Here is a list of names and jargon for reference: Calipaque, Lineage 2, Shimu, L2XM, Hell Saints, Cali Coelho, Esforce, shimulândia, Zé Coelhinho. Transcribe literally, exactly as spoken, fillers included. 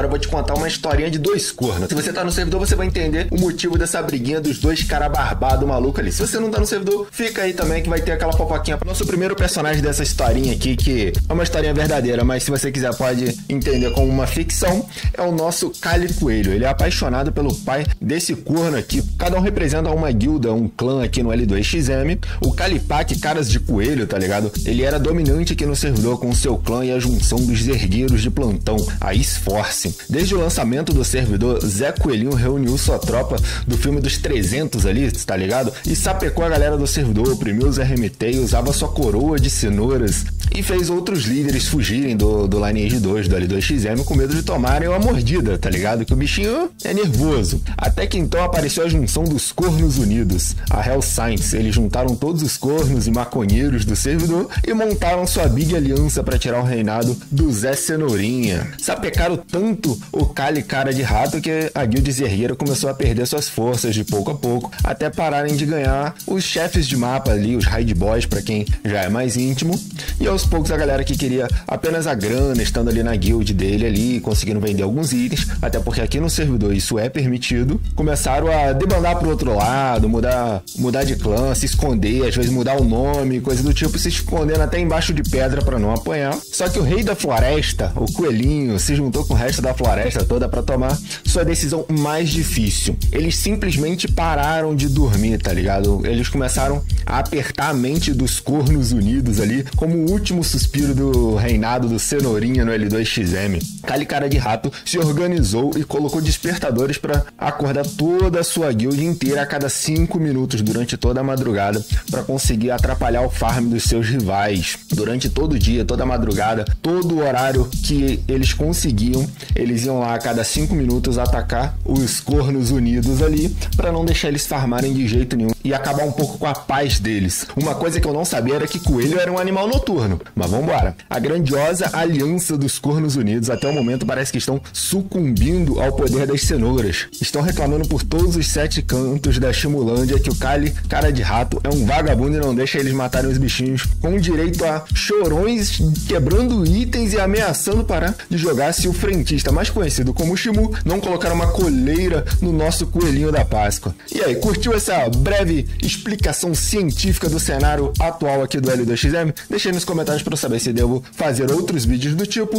Agora eu vou te contar uma historinha de dois cornos. Se você tá no servidor, você vai entender o motivo dessa briguinha dos dois cara barbado maluco ali. Se você não tá no servidor, fica aí também que vai ter aquela fofoquinha. Nosso primeiro personagem dessa historinha aqui, que é uma historinha verdadeira, mas se você quiser pode entender como uma ficção, é o nosso Cali Coelho. Ele é apaixonado pelo pai desse corno aqui. Cada um representa uma guilda, um clã aqui no L dois X M. O Calipaque, caras de coelho, tá ligado? Ele era dominante aqui no servidor com o seu clã e a junção dos ergueiros de plantão, a Esforce. Desde o lançamento do servidor, Zé Coelhinho reuniu sua tropa do filme dos trezentos ali, tá ligado? E sapecou a galera do servidor, oprimiu os R M T e usava sua coroa de cenouras e fez outros líderes fugirem do, do Lineage dois, do L dois X M, com medo de tomarem uma mordida, tá ligado? Que o bichinho é nervoso. Até que então apareceu a junção dos Cornos Unidos, a Hell Saints. Eles juntaram todos os cornos e maconheiros do servidor e montaram sua big aliança para tirar o reinado do Zé Cenourinha. Sapecaram tanto o Cali cara de rato que a guilda zergueira começou a perder suas forças de pouco a pouco, até pararem de ganhar os chefes de mapa ali, os raid boys, para quem já é mais íntimo. E aos poucos a galera que queria apenas a grana, estando ali na guild dele ali, conseguindo vender alguns itens, até porque aqui no servidor isso é permitido, começaram a debandar pro outro lado, mudar, mudar de clã, se esconder, às vezes mudar o nome, coisa do tipo, se escondendo até embaixo de pedra para não apanhar. Só que o rei da floresta, o coelhinho, se juntou com o resto da floresta toda para tomar sua decisão mais difícil. Eles simplesmente pararam de dormir, tá ligado? Eles começaram a apertar a mente dos Cornos Unidos ali, como o último suspiro do reinado do Cenourinha no L dois X M. Cali cara de rato se organizou e colocou despertadores para acordar toda a sua guilda inteira a cada cinco minutos durante toda a madrugada, para conseguir atrapalhar o farm dos seus rivais. Durante todo o dia, toda a madrugada, todo o horário que eles conseguiam, eles iam lá a cada cinco minutos atacar os Cornos Unidos ali, para não deixar eles farmarem de jeito nenhum e acabar um pouco com a paz deles. Uma coisa que eu não sabia era que coelho era um animal noturno, mas vambora. A grandiosa aliança dos Cornos Unidos até o momento parece que estão sucumbindo ao poder das cenouras. Estão reclamando por todos os sete cantos da shimulândia que o Cali cara de rato é um vagabundo e não deixa eles matarem os bichinhos, com direito a chorões, quebrando itens e ameaçando parar de jogar se o frentista, mais conhecido como Shimu, não colocar uma coleira no nosso coelhinho da Páscoa. E aí, curtiu essa breve explicação científica do cenário atual aqui do L dois X M? Deixa aí nos comentários para eu saber se devo fazer outros vídeos do tipo,